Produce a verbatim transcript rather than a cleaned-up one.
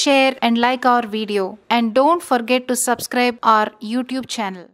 share and like our video, and don't forget to subscribe our YouTube channel.